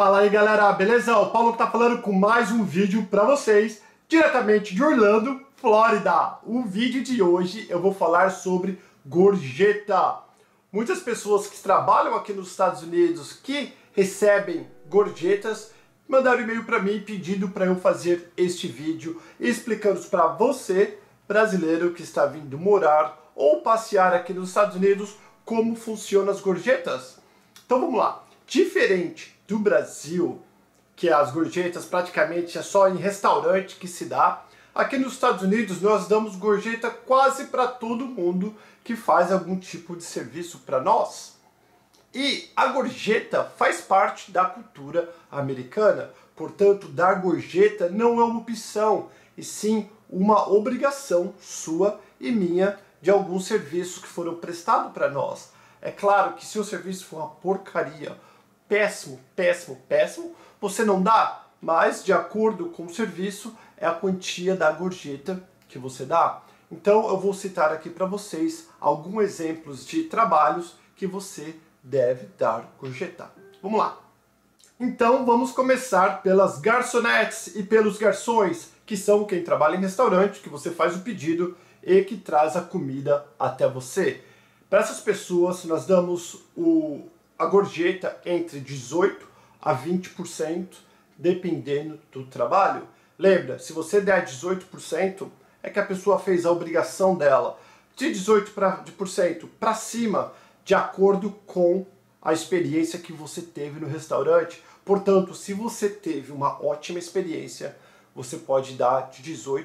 Fala aí galera, beleza? O Paulo tá falando com mais um vídeo pra vocês, diretamente de Orlando, Flórida. O vídeo de hoje eu vou falar sobre gorjeta. Muitas pessoas que trabalham aqui nos Estados Unidos que recebem gorjetas mandaram e-mail pra mim pedindo pra eu fazer este vídeo explicando pra você, brasileiro que está vindo morar ou passear aqui nos Estados Unidos, como funcionam as gorjetas. Então vamos lá. Diferente do Brasil, que as gorjetas praticamente é só em restaurante que se dá, aqui nos Estados Unidos nós damos gorjeta quase para todo mundo que faz algum tipo de serviço para nós. E a gorjeta faz parte da cultura americana, portanto dar gorjeta não é uma opção, e sim uma obrigação sua e minha de alguns serviços que foram prestados para nós. É claro que se o serviço for uma porcaria, péssimo, péssimo, péssimo, você não dá, mas de acordo com o serviço é a quantia da gorjeta que você dá. Então eu vou citar aqui para vocês alguns exemplos de trabalhos que você deve dar gorjeta. Vamos lá. Então vamos começar pelas garçonetes e pelos garçons, que são quem trabalha em restaurante, que você faz o pedido e que traz a comida até você. Para essas pessoas nós damos a gorjeta entre 18% a 20%, dependendo do trabalho. Lembra, se você der 18%, é que a pessoa fez a obrigação dela. De 18% para cima, de acordo com a experiência que você teve no restaurante. Portanto, se você teve uma ótima experiência, você pode dar de 18%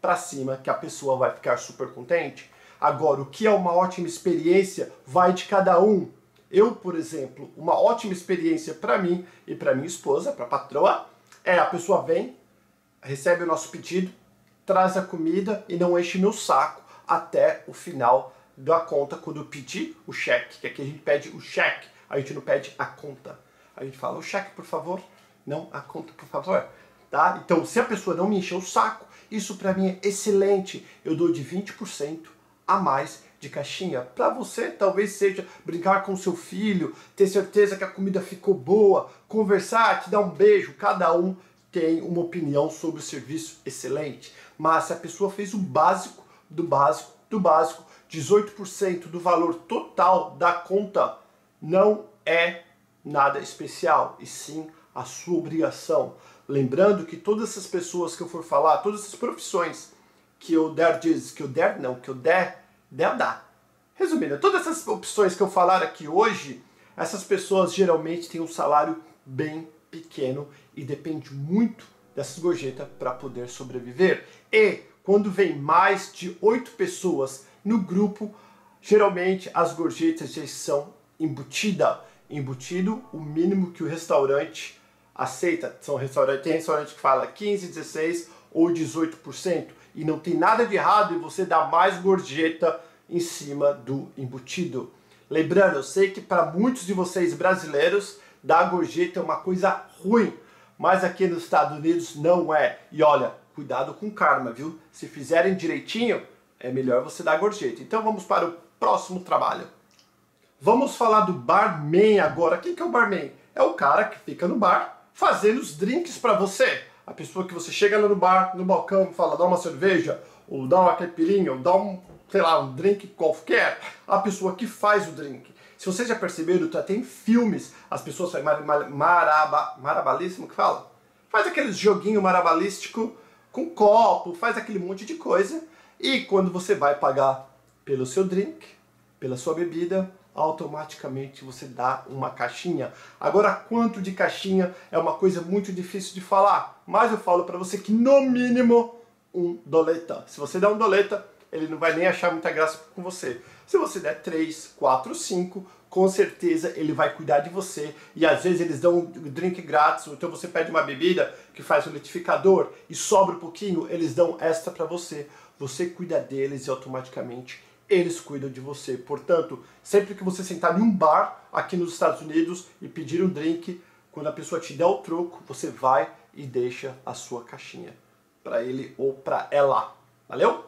para cima, que a pessoa vai ficar super contente. Agora, o que é uma ótima experiência vai de cada um. Eu, por exemplo, uma ótima experiência para mim e para minha esposa, para a patroa, é a pessoa vem, recebe o nosso pedido, traz a comida e não enche meu saco até o final da conta, quando eu pedir o cheque, que aqui a gente pede o cheque, a gente não pede a conta. A gente fala o cheque, por favor, não a conta, por favor. Tá? Então, se a pessoa não me encher o saco, isso para mim é excelente. Eu dou de 20% a mais de caixinha. Para você, talvez seja brincar com seu filho, ter certeza que a comida ficou boa, conversar, te dar um beijo. Cada um tem uma opinião sobre o serviço excelente. Mas se a pessoa fez o básico do básico do básico, 18% do valor total da conta não é nada especial, e sim a sua obrigação. Lembrando que todas essas pessoas que eu for falar, todas essas profissões que eu der, dá. Resumindo, todas essas opções que eu falar aqui hoje, essas pessoas geralmente têm um salário bem pequeno e depende muito dessas gorjetas para poder sobreviver. E quando vem mais de 8 pessoas no grupo, geralmente as gorjetas já são embutidas. Embutido, o mínimo que o restaurante aceita. Tem restaurante que fala 15%, 16% ou 18%. E não tem nada de errado em você dar mais gorjeta em cima do embutido. Lembrando, eu sei que para muitos de vocês brasileiros, dar gorjeta é uma coisa ruim. Mas aqui nos Estados Unidos não é. E olha, cuidado com karma, viu? Se fizerem direitinho, é melhor você dar gorjeta. Então vamos para o próximo trabalho. Vamos falar do barman agora. Quem que é o barman? É o cara que fica no bar fazendo os drinks para você. A pessoa que você chega lá no bar, no balcão, e fala, dá uma cerveja, ou dá uma caipirinha, ou dá um, sei lá, um drink qualquer. A pessoa que faz o drink. Se vocês já perceberam, até em filmes, as pessoas fazem marabalíssimo, que fala? Faz aquele joguinho marabalístico com copo, faz aquele monte de coisa. E quando você vai pagar pelo seu drink, pela sua bebida, automaticamente você dá uma caixinha. Agora, quanto de caixinha é uma coisa muito difícil de falar, mas eu falo para você que no mínimo um doleta. Se você der um doleta, ele não vai nem achar muita graça com você. Se você der 3, 4, 5, com certeza ele vai cuidar de você. E às vezes eles dão um drink grátis, ou então você pede uma bebida que faz um liquidificador e sobra um pouquinho, eles dão extra para você. Você cuida deles e automaticamente eles cuidam de você. Portanto, sempre que você sentar em um bar aqui nos Estados Unidos e pedir um drink, quando a pessoa te der o troco, você vai e deixa a sua caixinha para ele ou para ela. Valeu?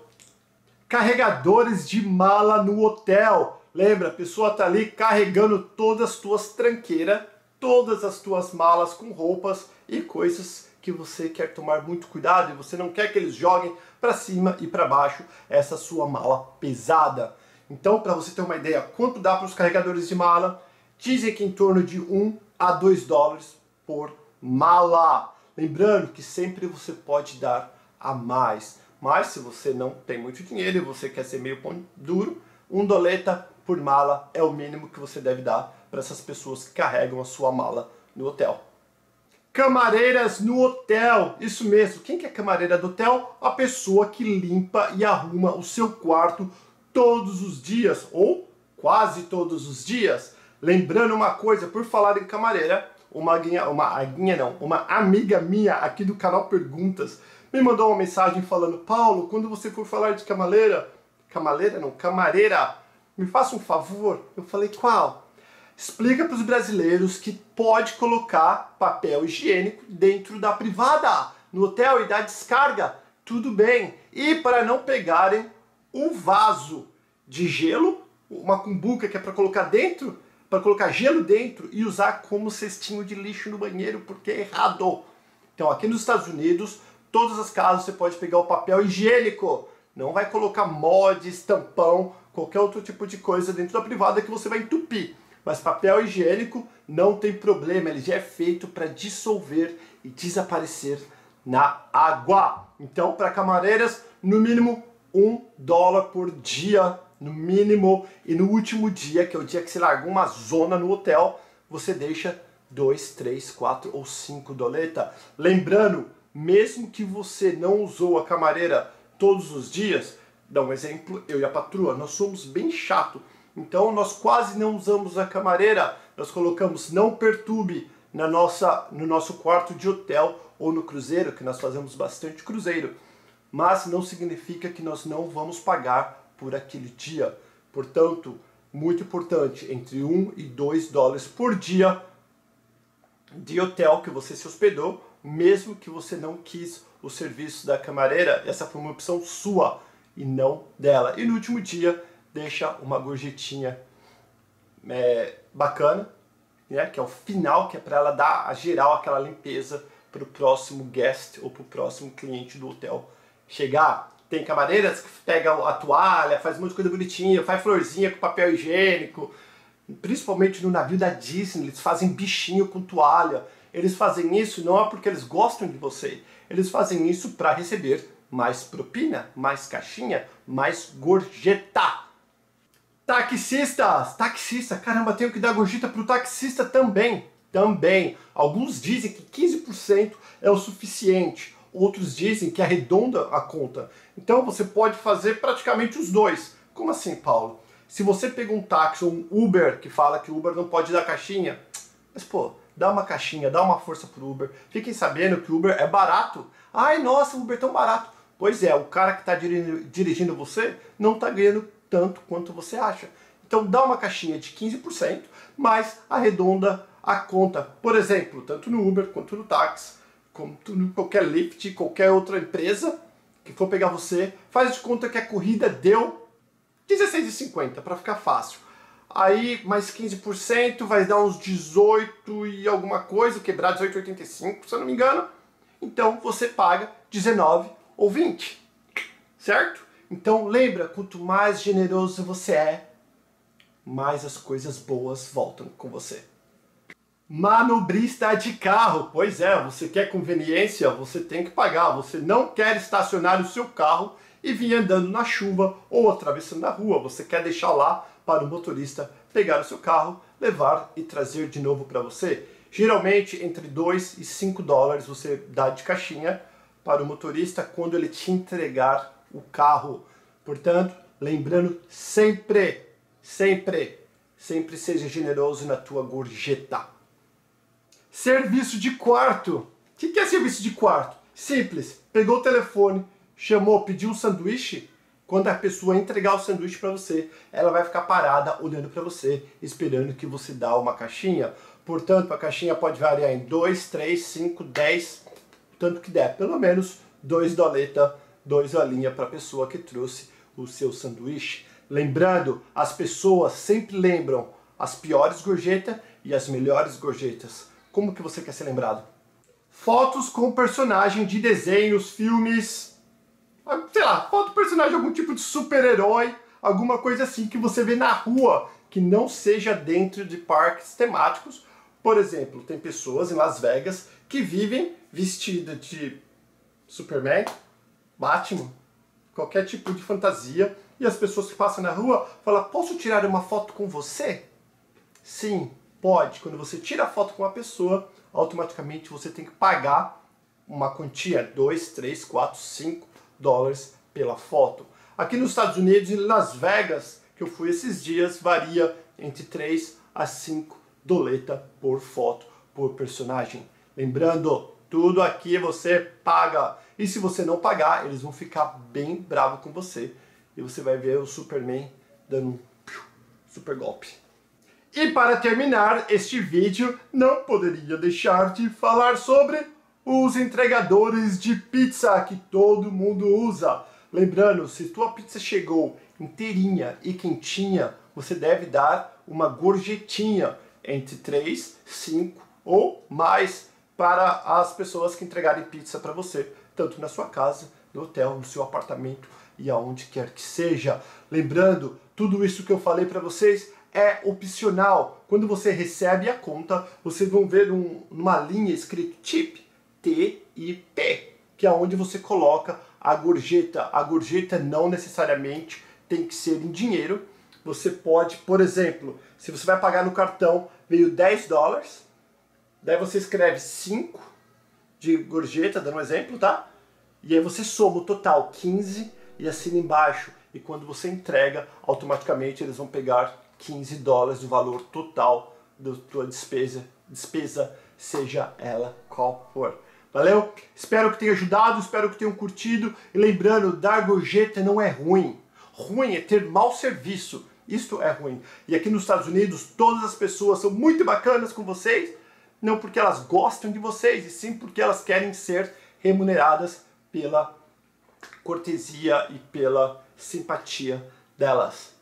Carregadores de mala no hotel. Lembra, a pessoa tá ali carregando todas as tuas tranqueiras todas as tuas malas com roupas e coisas que você quer tomar muito cuidado e você não quer que eles joguem para cima e para baixo essa sua mala pesada. Então, para você ter uma ideia quanto dá para os carregadores de mala, dizem que em torno de 1 a 2 dólares por mala. Lembrando que sempre você pode dar a mais, mas se você não tem muito dinheiro e você quer ser meio pão duro, $1 por mala é o mínimo que você deve dar para essas pessoas que carregam a sua mala no hotel. Camareiras no hotel, isso mesmo. Quem que é camareira do hotel? A pessoa que limpa e arruma o seu quarto todos os dias, ou quase todos os dias. Lembrando uma coisa, por falar em camareira, uma amiga minha aqui do canal Perguntas me mandou uma mensagem falando: Paulo, quando você for falar de camareira, me faça um favor. Eu falei: qual? Explica para os brasileiros que pode colocar papel higiênico dentro da privada, no hotel, e dar descarga, tudo bem. E para não pegarem um vaso de gelo, uma cumbuca que é para colocar dentro, para colocar gelo dentro e usar como cestinho de lixo no banheiro, porque é errado. Então aqui nos Estados Unidos, todas as casas você pode pegar o papel higiênico, não vai colocar mods, tampão, qualquer outro tipo de coisa dentro da privada que você vai entupir. Mas papel higiênico não tem problema, ele já é feito para dissolver e desaparecer na água. Então, para camareiras, no mínimo $1 por dia, no mínimo. E no último dia, que é o dia que você larga uma zona no hotel, você deixa 2, 3, 4 ou 5 doletas. Lembrando, mesmo que você não usou a camareira todos os dias, dá um exemplo, eu e a patroa, nós somos bem chato. Então nós quase não usamos a camareira, nós colocamos não perturbe no nosso quarto de hotel ou no cruzeiro, que nós fazemos bastante cruzeiro. Mas não significa que nós não vamos pagar por aquele dia. Portanto, muito importante, entre 1 e 2 dólares por dia de hotel que você se hospedou, mesmo que você não quis o serviço da camareira, essa foi uma opção sua e não dela. E no último dia, deixa uma gorjetinha bacana, né, que é o final, que é para ela dar a geral aquela limpeza para o próximo guest ou para o próximo cliente do hotel chegar. Tem camareiras que pegam a toalha, faz muita coisa bonitinha, faz florzinha com papel higiênico, principalmente no navio da Disney, eles fazem bichinho com toalha. Eles fazem isso não é porque eles gostam de você, eles fazem isso para receber mais propina, mais caixinha, mais gorjeta. Taxistas! Taxista! Caramba, tenho que dar gorjeta pro taxista também! Também! Alguns dizem que 15% é o suficiente, outros dizem que arredonda a conta. Então você pode fazer praticamente os dois. Como assim, Paulo? Se você pega um táxi ou um Uber, que fala que o Uber não pode dar caixinha, mas pô, dá uma caixinha, dá uma força pro Uber. Fiquem sabendo que o Uber é barato. Ai, nossa, o Uber é tão barato. Pois é, o cara que está dirigindo você não está ganhando tanto quanto você acha. Então dá uma caixinha de 15%, mas arredonda a conta. Por exemplo, tanto no Uber, quanto no táxi, quanto em qualquer Lyft, qualquer outra empresa que for pegar você, faz de conta que a corrida deu R$16,50, para ficar fácil. Aí mais 15% vai dar uns 18 e alguma coisa, quebrar 18,85, se eu não me engano. Então você paga 19 ou 20, certo? Então lembra, quanto mais generoso você é, mais as coisas boas voltam com você. Manobrista de carro, pois é, você quer conveniência, você tem que pagar. Você não quer estacionar o seu carro e vir andando na chuva ou atravessando a rua. Você quer deixar lá para o motorista pegar o seu carro, levar e trazer de novo para você. Geralmente entre 2 e 5 dólares você dá de caixinha para o motorista quando ele te entregar o carro. Portanto, lembrando sempre, sempre, sempre seja generoso na tua gorjeta. Serviço de quarto. O que é serviço de quarto? Simples. Pegou o telefone, chamou, pediu um sanduíche. Quando a pessoa entregar o sanduíche para você, ela vai ficar parada olhando para você, esperando que você dá uma caixinha. Portanto, a caixinha pode variar em 2, 3, 5, 10, tanto que der. Pelo menos 2 doletas, 2 alinhas para a pessoa que trouxe o seu sanduíche. Lembrando, as pessoas sempre lembram as piores gorjetas e as melhores gorjetas. Como que você quer ser lembrado? Fotos com personagem de desenhos, filmes, sei lá, foto de personagem, algum tipo de super-herói, alguma coisa assim que você vê na rua, que não seja dentro de parques temáticos. Por exemplo, tem pessoas em Las Vegas que vivem vestidas de Superman, Batman, qualquer tipo de fantasia, e as pessoas que passam na rua falam: posso tirar uma foto com você? Sim, pode. Quando você tira a foto com uma pessoa, automaticamente você tem que pagar uma quantia, 2, 3, 4, 5 dólares pela foto. Aqui nos Estados Unidos, em Las Vegas, que eu fui esses dias, varia entre 3 a 5 doleta por foto, por personagem. Lembrando, tudo aqui você paga. E se você não pagar, eles vão ficar bem bravos com você. E você vai ver o Superman dando um super golpe. E para terminar este vídeo, não poderia deixar de falar sobre os entregadores de pizza que todo mundo usa. Lembrando, se tua pizza chegou inteirinha e quentinha, você deve dar uma gorjetinha entre 3, 5 ou mais para as pessoas que entregarem pizza para você, tanto na sua casa, no hotel, no seu apartamento e aonde quer que seja. Lembrando, tudo isso que eu falei para vocês é opcional. Quando você recebe a conta, vocês vão ver uma linha escrito TIP, T-I-P, que é onde você coloca a gorjeta. A gorjeta não necessariamente tem que ser em dinheiro. Você pode, por exemplo, se você vai pagar no cartão, veio 10 dólares, daí você escreve 5 de gorjeta, dando um exemplo, tá? E aí você soma o total, 15, e assina embaixo. E quando você entrega, automaticamente eles vão pegar 15 dólares do valor total da tua despesa, seja ela qual for. Valeu? Espero que tenha ajudado, espero que tenham curtido. E lembrando, dar gorjeta não é ruim. Ruim é ter mau serviço. Isto é ruim. E aqui nos Estados Unidos, todas as pessoas são muito bacanas com vocês, não porque elas gostam de vocês, e sim porque elas querem ser remuneradas pela cortesia e pela simpatia delas.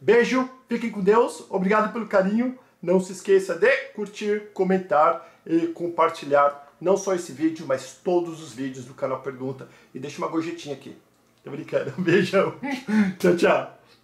Beijo, fiquem com Deus, obrigado pelo carinho. Não se esqueça de curtir, comentar e compartilhar. Não só esse vídeo, mas todos os vídeos do Canal Pergunta. E deixa uma gorjetinha aqui. Tô brincando. Um beijão. Tchau, tchau.